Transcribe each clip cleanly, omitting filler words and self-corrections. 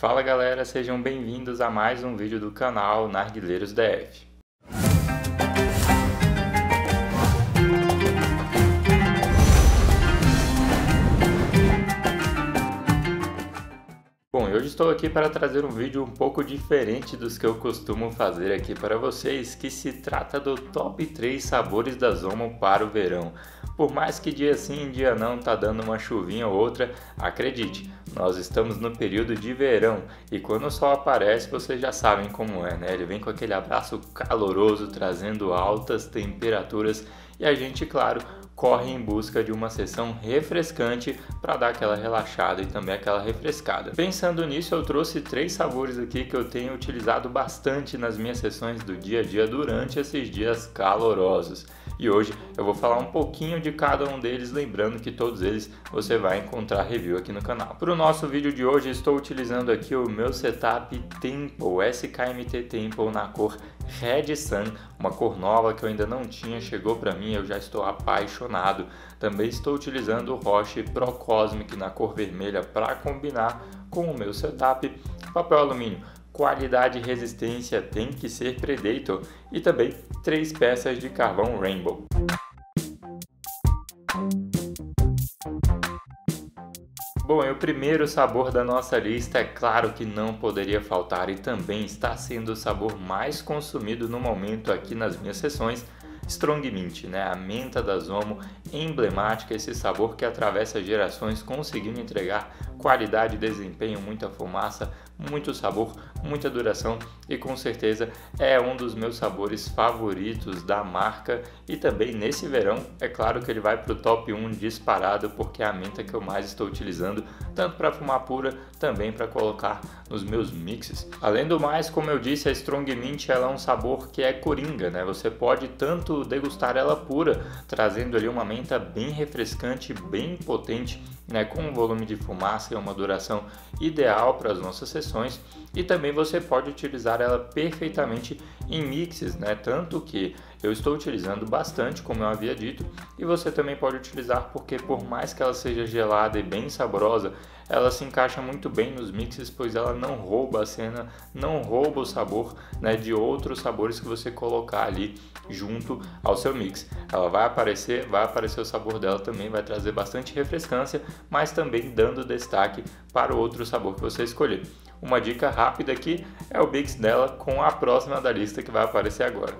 Fala galera, sejam bem-vindos a mais um vídeo do canal Narguileiros DF. Bom, hoje estou aqui para trazer um vídeo um pouco diferente dos que eu costumo fazer aqui para vocês, que se trata do top 3 sabores da Zomo para o verão. Por mais que dia sim e dia não tá dando uma chuvinha ou outra, acredite, nós estamos no período de verão e quando o sol aparece vocês já sabem como é, né? Ele vem com aquele abraço caloroso, trazendo altas temperaturas e a gente, claro, corre em busca de uma sessão refrescante para dar aquela relaxada e também aquela refrescada. Pensando nisso, eu trouxe 3 sabores aqui que eu tenho utilizado bastante nas minhas sessões do dia a dia durante esses dias calorosos. E hoje eu vou falar um pouquinho de cada um deles, lembrando que todos eles você vai encontrar review aqui no canal. Para o nosso vídeo de hoje estou utilizando aqui o meu setup Temple, SKMT Temple na cor Red Sun, uma cor nova que eu ainda não tinha, chegou para mim, eu já estou apaixonado. Também estou utilizando o Roche Pro Cosmic na cor vermelha para combinar com o meu setup. Papel alumínio, qualidade e resistência tem que ser Predator, e também 3 peças de carvão Rainbow. Bom, e o primeiro sabor da nossa lista é claro que não poderia faltar e também está sendo o sabor mais consumido no momento aqui nas minhas sessões, Strong Mint, né? A menta da Zomo, emblemática, esse sabor que atravessa gerações conseguindo entregar qualidade, desempenho, muita fumaça, muito sabor, muita duração e com certeza é um dos meus sabores favoritos da marca e também nesse verão é claro que ele vai para o top 1 disparado porque é a menta que eu mais estou utilizando tanto para fumar pura, também para colocar nos meus mixes. Além do mais, como eu disse, a Strong Mint ela é um sabor que é coringa, né? Você pode tanto degustar ela pura, trazendo ali uma menta bem refrescante, bem potente, né, com um volume de fumaça e uma duração ideal para as nossas sessões, e também você pode utilizar ela perfeitamente em mixes, né, tanto que eu estou utilizando bastante, como eu havia dito, e você também pode utilizar porque por mais que ela seja gelada e bem saborosa, ela se encaixa muito bem nos mixes, pois ela não rouba a cena, não rouba o sabor, né, de outros sabores que você colocar ali junto ao seu mix. Ela vai aparecer o sabor dela também, vai trazer bastante refrescância, mas também dando destaque para o outro sabor que você escolher. Uma dica rápida aqui é o mix dela com a próxima da lista que vai aparecer agora.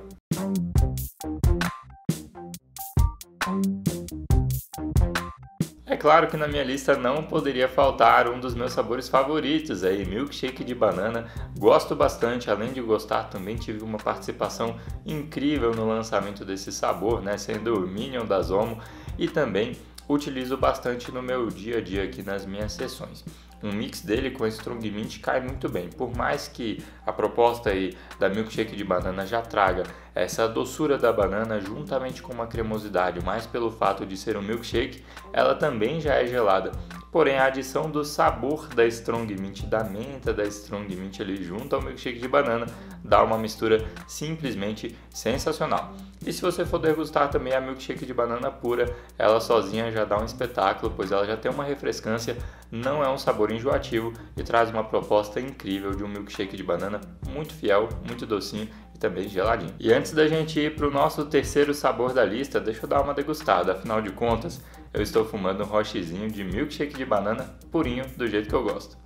É claro que na minha lista não poderia faltar um dos meus sabores favoritos aí, milkshake de banana. Gosto bastante, além de gostar também tive uma participação incrível no lançamento desse sabor, né, sendo o Minion da Zomo, e também utilizo bastante no meu dia a dia aqui nas minhas sessões. Um mix dele com Strong Mint cai muito bem, por mais que a proposta aí da milkshake de banana já traga essa doçura da banana juntamente com uma cremosidade, mas pelo fato de ser um milkshake, ela também já é gelada. Porém, a adição do sabor da Strong Mint, da menta da Strong Mint ali junto ao milkshake de banana, dá uma mistura simplesmente sensacional. E se você for degustar também a milkshake de banana pura, ela sozinha já dá um espetáculo, pois ela já tem uma refrescância, não é um sabor enjoativo e traz uma proposta incrível de um milkshake de banana muito fiel, muito docinho e também geladinho. E antes da gente ir para o nosso terceiro sabor da lista, deixa eu dar uma degustada, afinal de contas, eu estou fumando um rochezinho de milkshake de banana purinho, do jeito que eu gosto.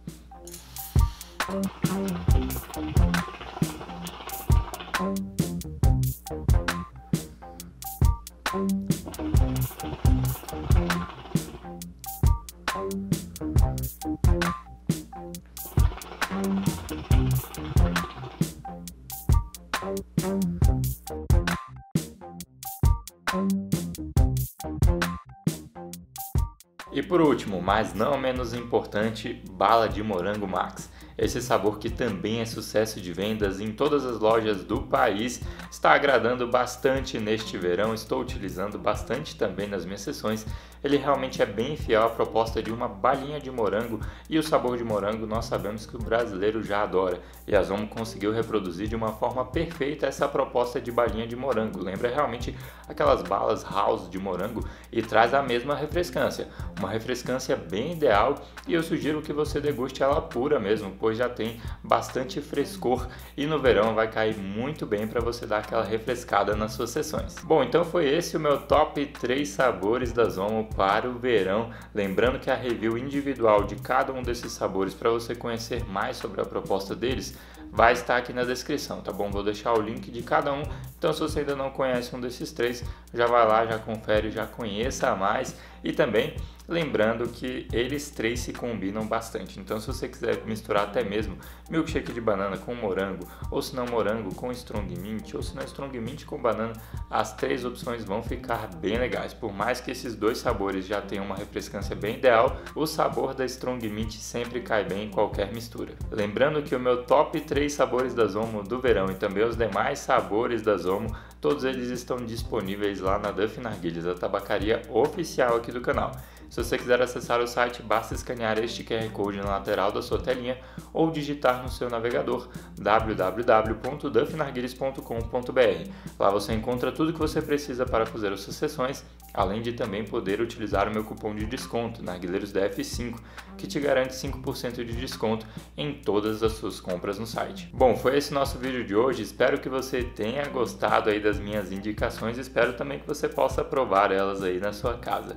E por último, mas não menos importante, bala de morango Max. Esse sabor que também é sucesso de vendas em todas as lojas do país, está agradando bastante neste verão, estou utilizando bastante também nas minhas sessões. Ele realmente é bem fiel à proposta de uma balinha de morango e o sabor de morango nós sabemos que o brasileiro já adora. E a Zomo conseguiu reproduzir de uma forma perfeita essa proposta de balinha de morango. Lembra realmente aquelas balas Halls de morango e traz a mesma refrescância. Uma refrescância bem ideal e eu sugiro que você deguste ela pura mesmo, pois já tem bastante frescor e no verão vai cair muito bem para você dar aquela refrescada nas suas sessões. Bom, então foi esse o meu top 3 sabores da Zomo para o verão. Lembrando que a review individual de cada um desses sabores para você conhecer mais sobre a proposta deles vai estar aqui na descrição, tá bom? Vou deixar o link de cada um, então se você ainda não conhece um desses três, já vai lá, já confere, já conheça mais. E também lembrando que eles três se combinam bastante, então se você quiser misturar até mesmo milkshake de banana com morango, ou se não morango com strong mint, ou se não strong mint com banana, as três opções vão ficar bem legais. Por mais que esses dois sabores já tenham uma refrescância bem ideal, o sabor da strong mint sempre cai bem em qualquer mistura. Lembrando que o meu top 3 sabores da Zomo do verão e também os demais sabores da Zomo, todos eles estão disponíveis lá na Duffy Narguiles, a tabacaria oficial aqui do canal. Se você quiser acessar o site, basta escanear este QR Code na lateral da sua telinha ou digitar no seu navegador www.duffynarguiles.com.br. Lá você encontra tudo que você precisa para fazer as suas sessões, além de também poder utilizar o meu cupom de desconto, Narguileiros DF5, que te garante 5% de desconto em todas as suas compras no site. Bom, foi esse nosso vídeo de hoje, espero que você tenha gostado aí das minhas indicações, espero também que você possa provar elas aí na sua casa.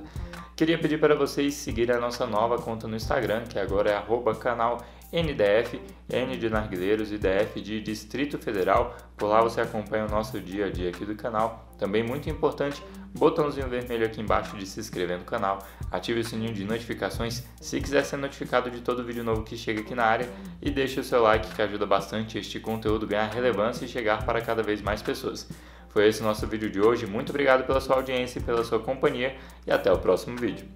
Queria pedir para vocês seguirem a nossa nova conta no Instagram, que agora é @canalndf, N de Narguileiros e DF de Distrito Federal. Por lá você acompanha o nosso dia a dia aqui do canal. Também muito importante, botãozinho vermelho aqui embaixo de se inscrever no canal, ative o sininho de notificações se quiser ser notificado de todo vídeo novo que chega aqui na área e deixe o seu like que ajuda bastante este conteúdo ganhar relevância e chegar para cada vez mais pessoas. Foi esse o nosso vídeo de hoje, muito obrigado pela sua audiência e pela sua companhia e até o próximo vídeo.